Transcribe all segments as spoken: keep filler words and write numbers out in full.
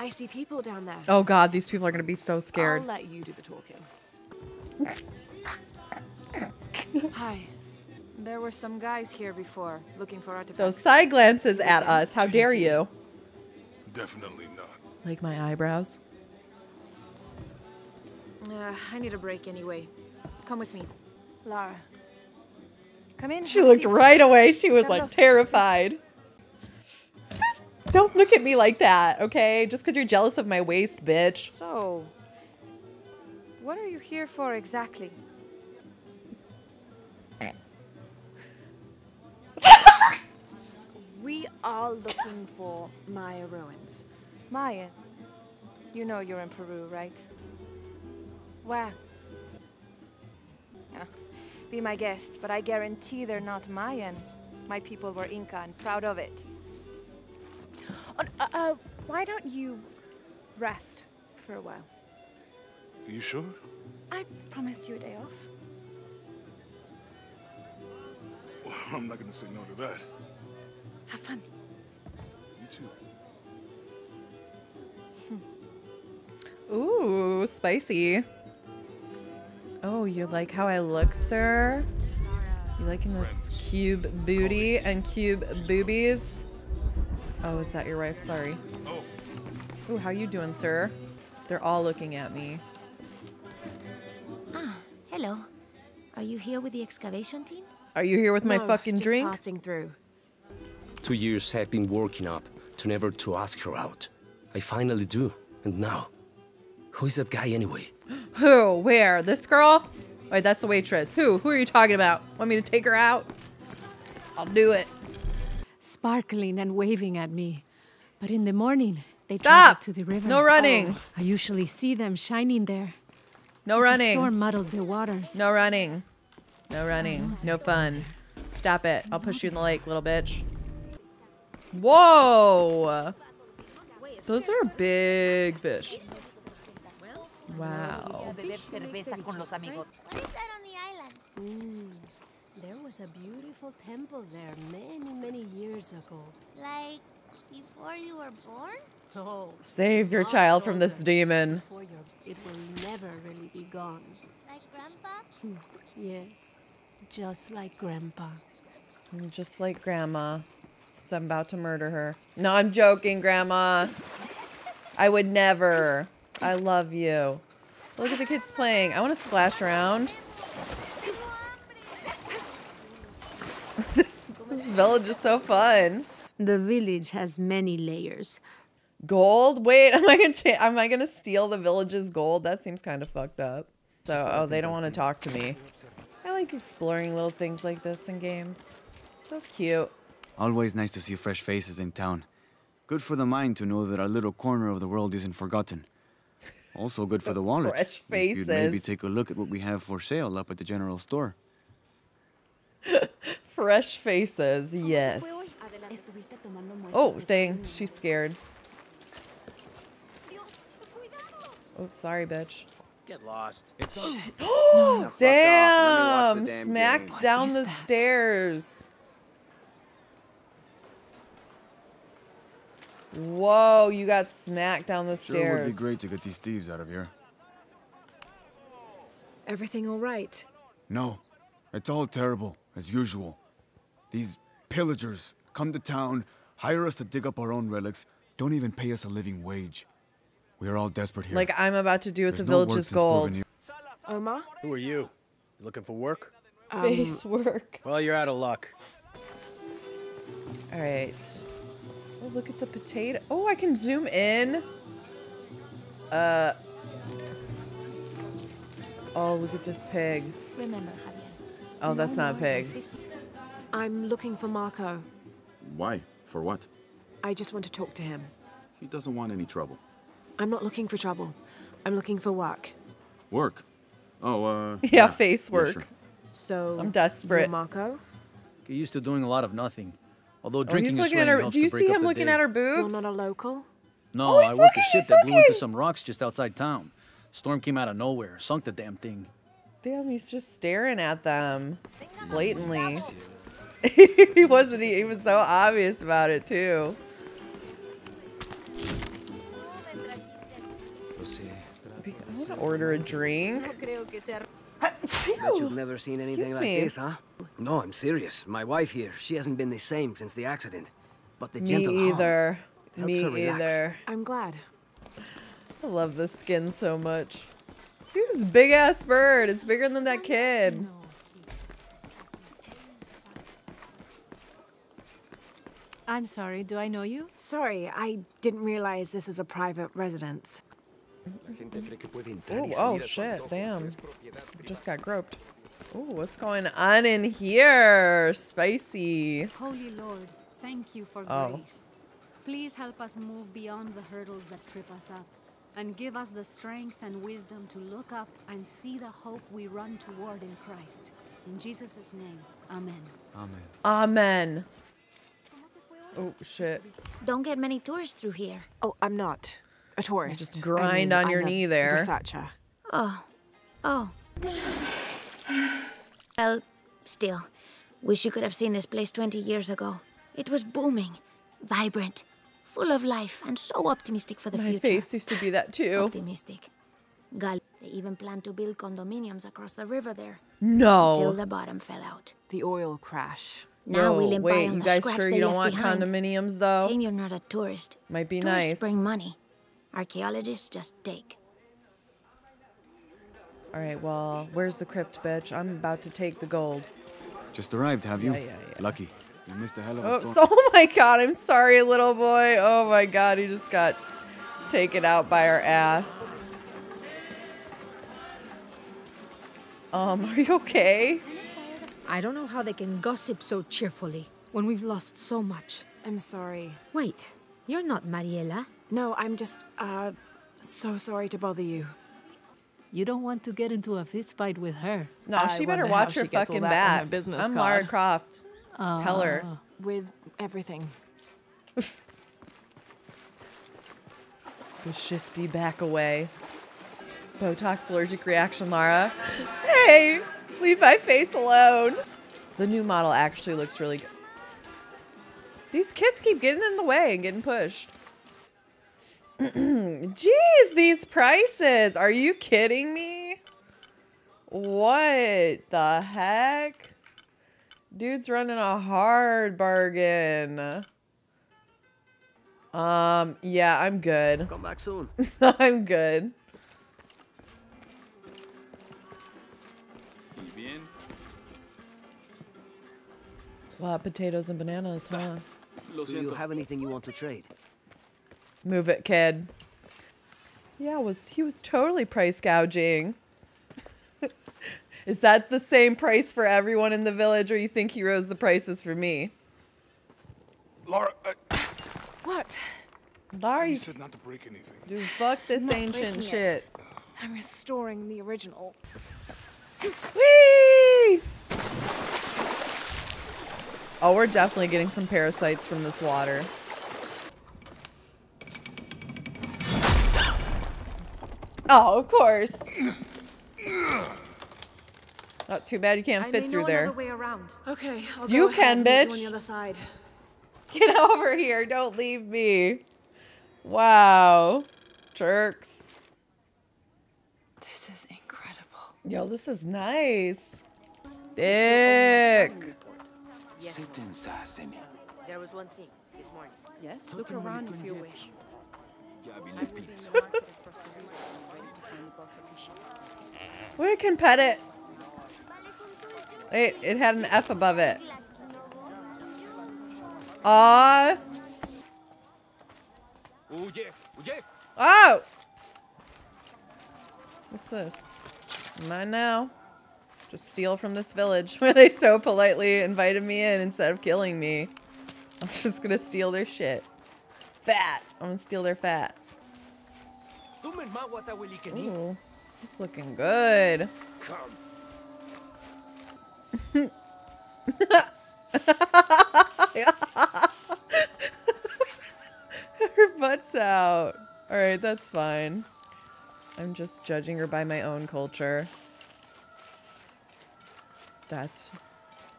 I see people down there. Oh God, these people are gonna be so scared. I'll let you do the talking. Hi. There were some guys here before looking for artifacts. Those side glances at us. How dare you? Definitely not. Like my eyebrows. Uh, I need a break anyway. Come with me, Lara. Come in. She looked right away. She was like terrified. Don't look at me like that, okay? Just because you're jealous of my waist, bitch. So, what are you here for exactly? We are looking for Maya ruins. Maya, you know you're in Peru, right? Where? Oh, be my guest, but I guarantee they're not Mayan. My people were Inca and proud of it. Uh, uh, why don't you rest for a while? You sure? I promised you a day off. Well, I'm not gonna say no to that. Have fun. You too. Hmm. Ooh, spicy. Oh, you like how I look, sir? You liking Friends. This cube booty Colleagues. And cube She's boobies? Oh, is that your wife? Sorry. Oh, Ooh, how you doing, sir? They're all looking at me. Ah, hello. Are you here with the excavation team? Are you here with no, my fucking just drink? Passing through. Two years I've been working up to never to ask her out. I finally do, and now, who is that guy anyway? Who? Where? This girl? Wait, that's the waitress. Who? Who are you talking about? Want me to take her out? I'll do it. Sparkling and waving at me, but in the morning they travel to the river. No running. Oh, I usually see them shining there. No but running. The storm muddled the waters. No running. No running. No fun. Stop it. I'll push you in the lake, little bitch. Whoa. Those are big fish. Wow. What is that on the island? Mm. There was a beautiful temple there many, many years ago. Like, before you were born? Oh, save your child from this demon. It will never really be gone. Like Grandpa? Yes, just like Grandpa. Just like Grandma. Since I'm about to murder her. No, I'm joking, Grandma. I would never. I love you. Look at the kids playing. I want to splash around. This, this village is so fun. The village has many layers. Gold? Wait, am I gonna am I gonna steal the village's gold? That seems kind of fucked up. So, oh, they don't want to talk to me. I like exploring little things like this in games. So cute. Always nice to see fresh faces in town. Good for the mind to know that our little corner of the world isn't forgotten. Also good for the wallet. Fresh faces. If you'd maybe take a look at what we have for sale up at the general store. Fresh faces, yes. Oh, dang, she's scared. Oops, sorry, bitch. Get lost. It's shit. No, damn, damn smacked game. Down the that? Stairs. Whoa, you got smacked down the sure stairs. It would be great to get these thieves out of here. Everything all right? No, it's all terrible. As usual, these pillagers come to town, hire us to dig up our own relics, don't even pay us a living wage. We are all desperate here. Like I'm about to do with There's the no village's gold. Oma? Who are you? You looking for work? Um, Base work. Well, you're out of luck. All right. Oh, look at the potato. Oh, I can zoom in. Uh. Oh, look at this pig. Remember. Oh, that's not a pig. I'm looking for Marco. Why? For what? I just want to talk to him. He doesn't want any trouble. I'm not looking for trouble. I'm looking for work. Work? Oh, uh... yeah, yeah. Face work. Yeah, sure. So, I'm desperate. Marco? Get used to doing a lot of nothing. Although drinking oh, and sweating helps to break up the day. Do you see him looking at her boobs? You're not a local? No, oh, I work a ship that blew into some rocks just outside town. Storm came out of nowhere. Sunk the damn thing. Damn, he's just staring at them, blatantly. he wasn't. He was so obvious about it too. I want to order a drink. Bet you've never seen anything like this, huh? No, I'm serious. My wife here, she hasn't been the same since the accident. But the gentle Me either. Me either. I'm glad. I love this skin so much. Look at this big ass bird. It's bigger than that kid. I'm sorry, do I know you? Sorry, I didn't realize this was a private residence. Oh, oh shit, damn. Just got groped. Oh, what's going on in here? Spicy. Holy Lord, thank you for oh. grace. Please help us move beyond the hurdles that trip us up, and give us the strength and wisdom to look up and see the hope we run toward in Christ. In Jesus' name, amen. Amen. Amen. Oh, shit. Don't get many tourists through here. Oh, I'm not a tourist. Just grind I mean, on your I'm knee there. Versace. Oh. Oh. Well, still. Wish you could have seen this place twenty years ago. It was booming, vibrant, full of life, and so optimistic for the My future. My face used to be that too. Optimistic. Gal they even planned to build condominiums across the river there. No. Until the bottom fell out. The oil crash. Now no, we live wait, by on you the guys sure you don't want behind. Condominiums, though? Shame you're not a tourist. Might be Tourists nice. Bring money. Archaeologists just take. All right, well, where's the crypt, bitch? I'm about to take the gold. Just arrived, have you? Yeah, yeah, yeah. Lucky. You missed a hell of a oh, storm. So, oh, my God. I'm sorry, little boy. Oh, my God. He just got taken out by our ass. Um, are you okay? I don't know how they can gossip so cheerfully when we've lost so much. I'm sorry. Wait, you're not Mariela. No, I'm just, uh, so sorry to bother you. You don't want to get into a fist fight with her. No, I she better watch her fucking back. Business I'm card. Lara Croft. Uh, Tell her. With everything. The shifty back away. Botox allergic reaction, Lara. Hey! Leave my face alone. The new model actually looks really good. These kids keep getting in the way and getting pushed. Jeez, these prices. Are you kidding me? What the heck? Dude's running a hard bargain. Um, yeah, I'm good. Come back soon. I'm good. A lot of potatoes and bananas, huh? Do you have anything you want to trade? Move it, kid. Yeah, was he was totally price gouging. Is that the same price for everyone in the village, or you think he rose the prices for me? Lara, I... what? Lara, you said not to break anything. Dude, fuck this I'm ancient shit. It. I'm restoring the original. Whee! Oh, we're definitely getting some parasites from this water. Oh, of course. Not too bad you can't I fit through there. Way around. Okay, I'll you can, bitch. On the other side. Get over here. Don't leave me. Wow. Jerks. This is incredible. Yo, this is nice. Dick. Yes. There was one thing this morning. Yes? Look around if you wish. Where can pet it? Wait, it had an F above it. Ah. Uh, oh! What's this? Mine now. Just steal from this village where they so politely invited me in instead of killing me. I'm just gonna steal their shit. Fat. I'm gonna steal their fat. Ooh, it's looking good. Her butt's out. Alright, that's fine. I'm just judging her by my own culture. That's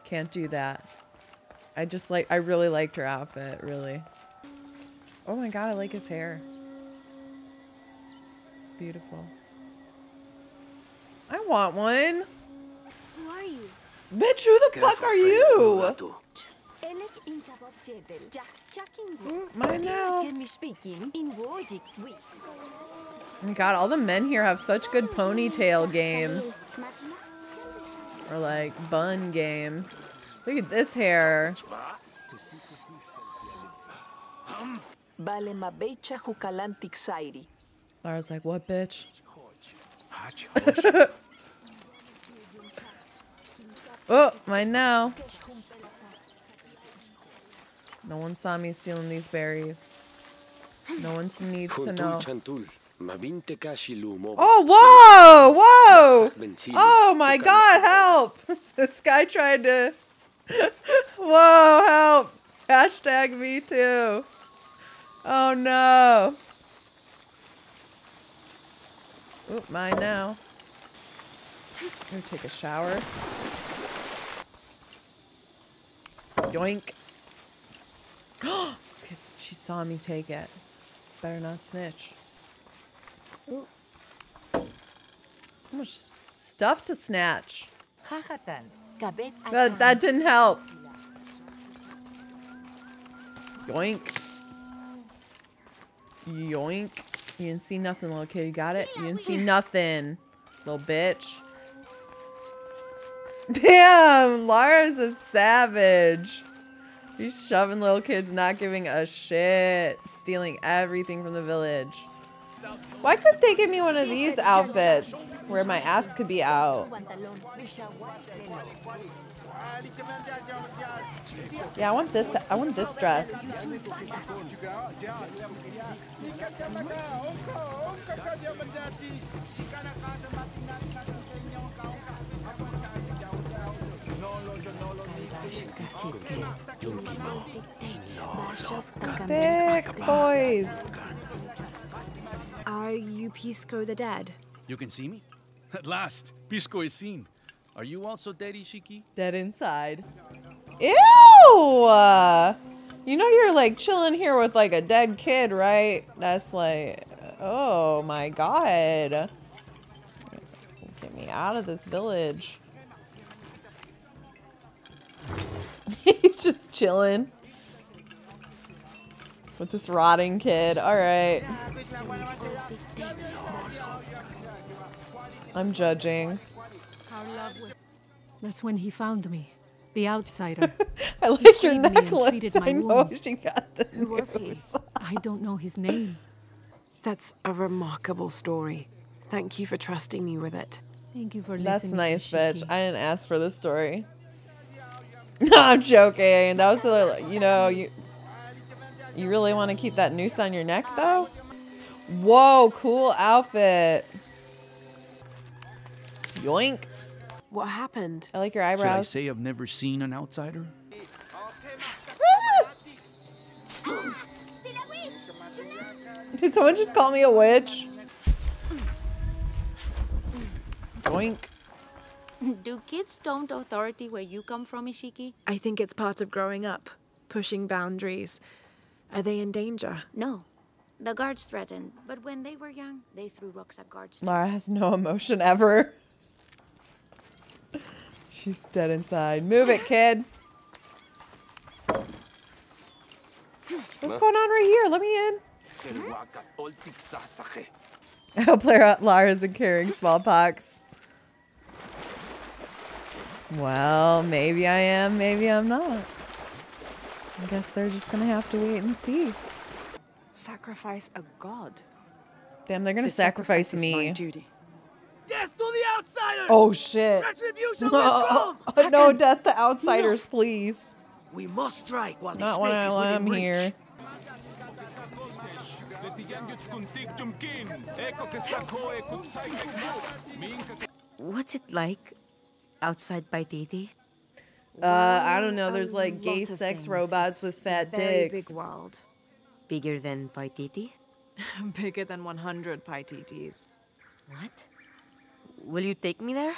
can't do that. I just like I really liked her outfit, really. Oh my God, I like his hair. It's is beautiful. I want one. Who are you? Bitch, who the Careful fuck are you? Mine now. Oh my god, all the men here have such good ponytail game. Or like, bun game. Look at this hair. Lara's like, what, bitch? Oh, mine now. No one saw me stealing these berries. No one needs to know. Oh, whoa! Whoa! Oh my god, help! This guy tried to... Whoa, help! Hashtag me too. Oh no. Oop, mine now. I'm gonna take a shower. Yoink. She saw me take it. Better not snitch. Ooh. So much stuff to snatch. That, that didn't help. Yoink. Yoink. You didn't see nothing, little kid. You got it? You didn't see nothing, little bitch. Damn, Lara's a savage. He's shoving little kids, not giving a shit. Stealing everything from the village. Why couldn't they give me one of these outfits where my ass could be out? Yeah, I want this. I want this dress. Thick boys. Are you Pisco the Dead? You can see me? At last, Pisco is seen. Are you also dead, Ishiki? Dead inside. Ew! Uh, you know you're like chilling here with like a dead kid, right? That's like, oh my god. Get me out of this village. He's just chilling with this rotting kid. All right. I'm judging. That's when he found me, the outsider. I like he your necklace. I know she got the Who news. Was he? I don't know his name. That's a remarkable story. Thank you for trusting me with it. Thank you for listening. That's nice, bitch. I didn't ask for this story. No, I'm joking. That was the, you know, you you really want to keep that noose on your neck, though? Whoa, cool outfit. Yoink. What happened? I like your eyebrows. Should I say I've never seen an outsider? Did someone just call me a witch? Yoink. Do kids don't authority where you come from, Ishiki? I think it's part of growing up, pushing boundaries. Are they in danger? No. The guards threatened, but when they were young, they threw rocks at guards. Lara has no emotion ever. She's dead inside. Move it, kid. What's going on right here? Let me in. I hope Lara isn't carrying smallpox. Well, maybe I am, maybe I'm not. I guess they're just gonna have to wait and see. Sacrifice a god. Damn, they're gonna the sacrifice, sacrifice me. My duty. Death to the outsiders! Oh shit! Retribution no, oh, no, death to outsiders, enough. Please. We must strike while not when I am here. What's it like? Outside Paititi? Uh, I don't know. There's like gay sex robots with fat dicks. Big world. Bigger than Paititi? Bigger than one hundred Paititis. What? Will you take me there?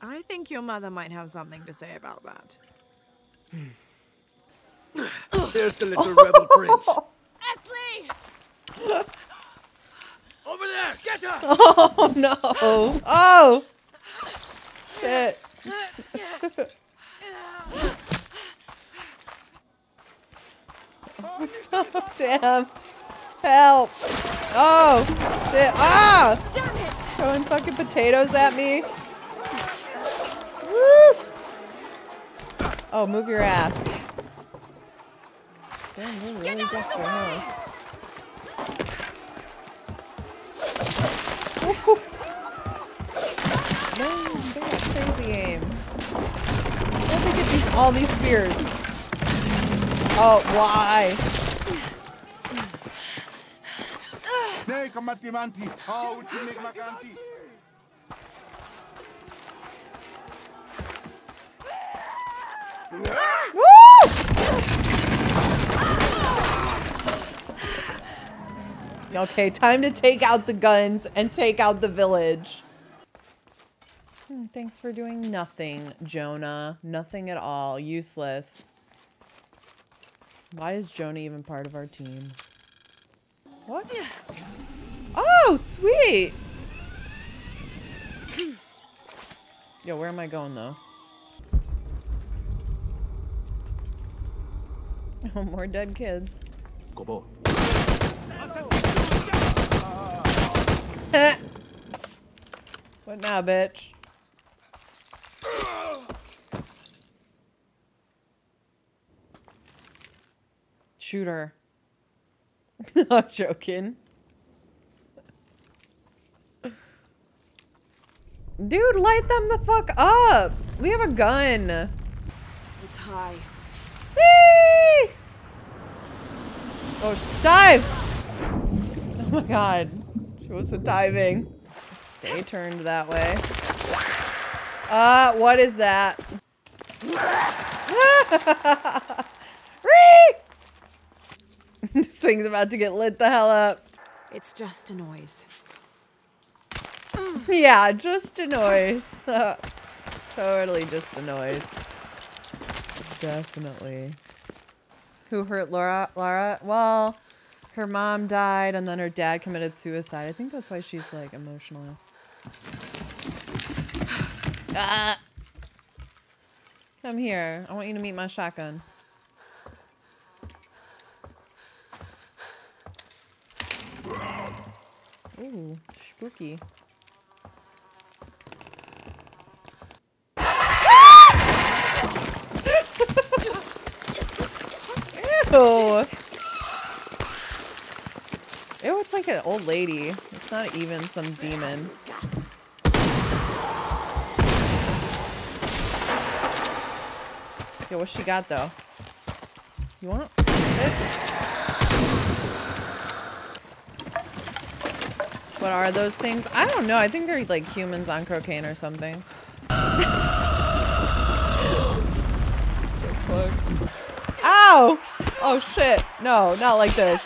I think your mother might have something to say about that. Hmm. There's the little rebel prince. Ashley! Over there! her! Get her! Oh no! Oh! Shit. Oh damn! Help! Oh! Shit! Ah! Damn it! Throwing fucking potatoes at me! Woo! Oh, move your ass! Damn, they really Get out of the way! Her. Man, they got crazy aim. Where'd they get these, all these spears? Oh, why? Woo! Okay, time to take out the guns and take out the village. Hmm, thanks for doing nothing, Jonah. Nothing at all. Useless. Why is Jonah even part of our team? What? Oh, sweet! Yo, where am I going, though? Oh, more dead kids. Go. What now, bitch? Shoot her. I'm joking. Dude, light them the fuck up! We have a gun. It's high. Whee! Oh, dive! Oh my god. She wasn't diving. Stay turned that way. Uh, what is that? This thing's about to get lit the hell up. It's just a noise. Yeah, just a noise. Totally just a noise. Definitely. Who hurt Lara? Lara? Well, her mom died and then her dad committed suicide. I think that's why she's like emotionless. Ah. Come here. I want you to meet my shotgun. Ooh, spooky. Ew. Ew, it's like an old lady. It's not even some demon. Yo, what she got though? You want it? What are those things? I don't know. I think they're like humans on cocaine or something. Ow! Oh shit. No, not like this.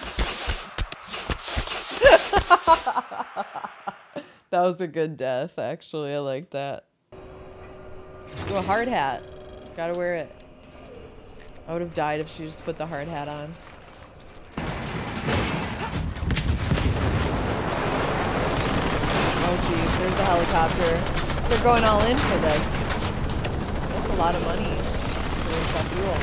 That was a good death, actually. I like that. Ooh, a hard hat. Gotta wear it. I would have died if she just put the hard hat on. Oh geez, there's the helicopter. They're going all in for this. That's a lot of money. There's that fuel.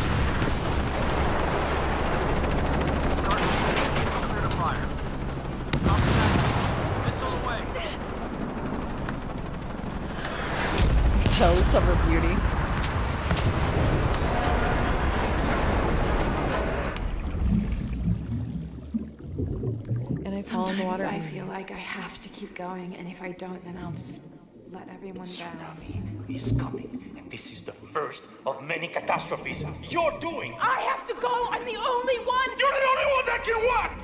Jealous of her beauty. And I fall in the water. I feel like I have to keep going, and if I don't, then I'll just let everyone go. Tsunami is coming, and this is the first of many catastrophes you're doing. I have to go. I'm the only one. You're the only one that can walk.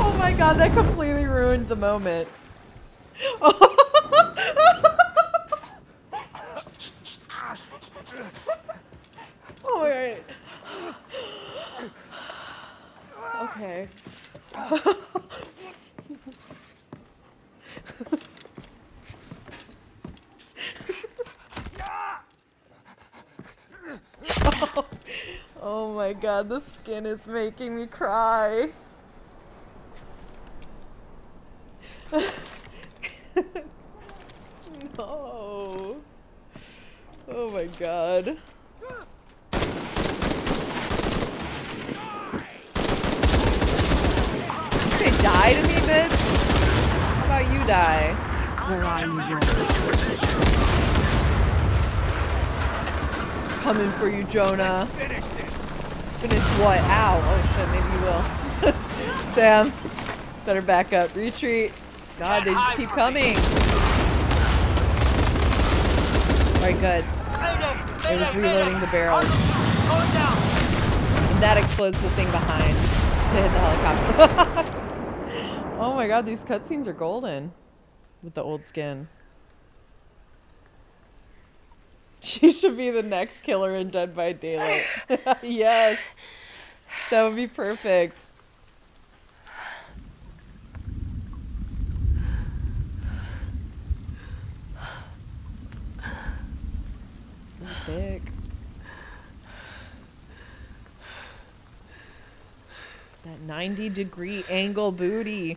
Oh my god, that completely ruined the moment. All right. Okay. Oh my my god, the skin is making me cry. No. Oh my god. Did they die to me, bitch? How about you die? Where are you, coming for you, Jonah. Finish this. Finish what? Ow. Oh shit, maybe you will. Damn. Better back up. Retreat. God, they just keep coming. Alright, good. It was reloading the barrels. And that explodes the thing behind to hit the helicopter. Oh my god, these cutscenes are golden with the old skin. She should be the next killer in Dead by Daylight. Yes, that would be perfect. Sick. That ninety degree angle booty.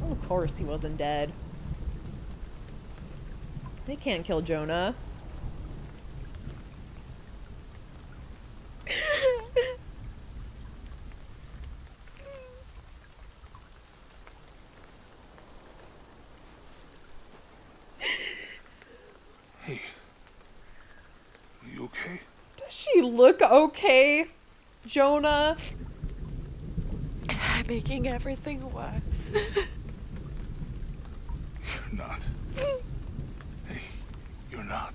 Oh, of course he wasn't dead. They can't kill Jonah. Look okay, Jonah. I'm making everything worse. You're not. Hey, you're not.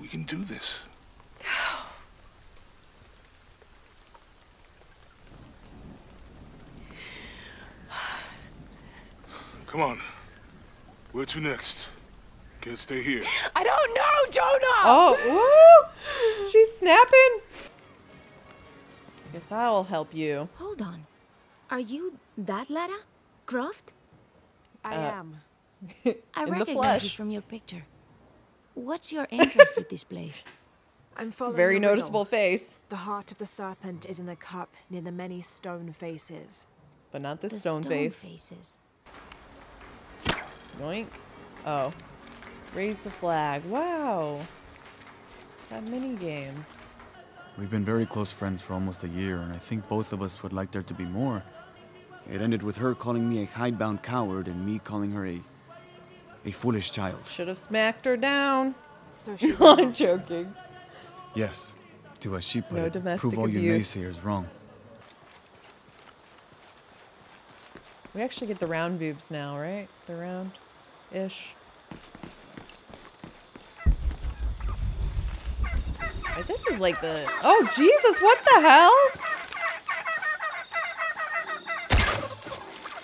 We can do this. Come on. Where to next? Can't stay here. I don't know, Jonah! Oh, woo! She's snapping! Guess I'll help you. Hold on. Are you that Lara Croft? I uh, am. I recognize you from your picture. What's your interest with this place? I'm following it's a very noticeable riddle. Face. The heart of the serpent is in the cup near the many stone faces. But not the, the stone, stone face. Faces. Yoink. Oh. Raise the flag. Wow. It's that minigame. We've been very close friends for almost a year, and I think both of us would like there to be more. It ended with her calling me a hidebound coward and me calling her a... a foolish child. Should have smacked her down. So she I'm joking. Yes. To as she put no it, domestic prove all abuse. Your naysayers wrong. We actually get the round boobs now, right? They're round. Ish. This is like the... Oh, Jesus, what the hell?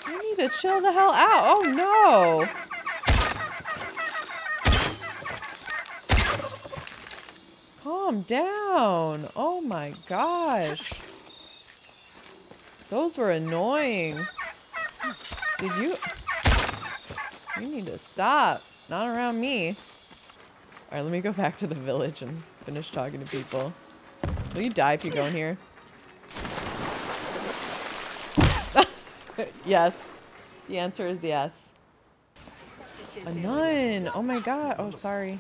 We need to chill the hell out. Oh, no. Calm down. Oh, my gosh. Those were annoying. Did you... You need to stop. Not around me. Alright, let me go back to the village and finish talking to people. Will you die if you go in here? Yes. The answer is yes. A nun! Oh my god. Oh, sorry.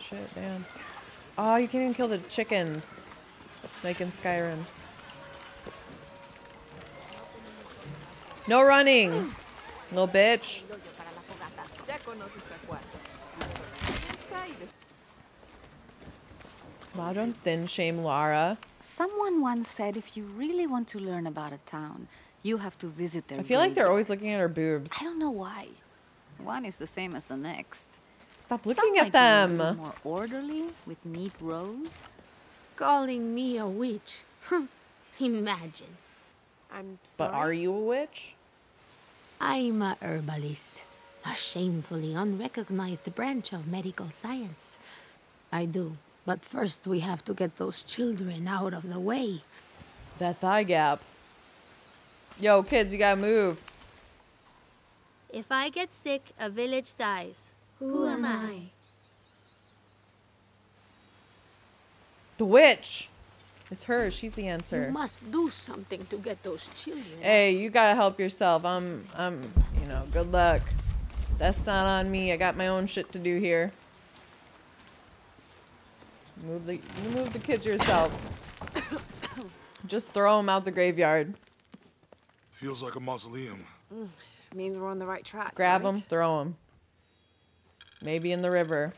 Shit, damn. Oh, you can't even kill the chickens. Like in Skyrim. No running! Little bitch. Well, don't thin shame Lara. Someone once said if you really want to learn about a town, you have to visit their I feel like they're always looking at her boobs. I don't know why. One is the same as the next. Stop looking at them. More orderly, with neat rows. Calling me a witch. Imagine. I'm sorry. But are you a witch? I'm a herbalist. A shamefully unrecognized branch of medical science. I do But first we have to get those children out of the way. That thigh gap. Yo, kids, you gotta move. If I get sick, a village dies. Who am I? The witch. It's her. She's the answer. You must do something to get those children. Hey, you gotta help yourself. I'm, I'm, you know, good luck. That's not on me. I got my own shit to do here. Move the, you move the kids yourself. Just throw them out the graveyard. Feels like a mausoleum. Mm, means we're on the right track. Grab right? them, throw them. Maybe in the river.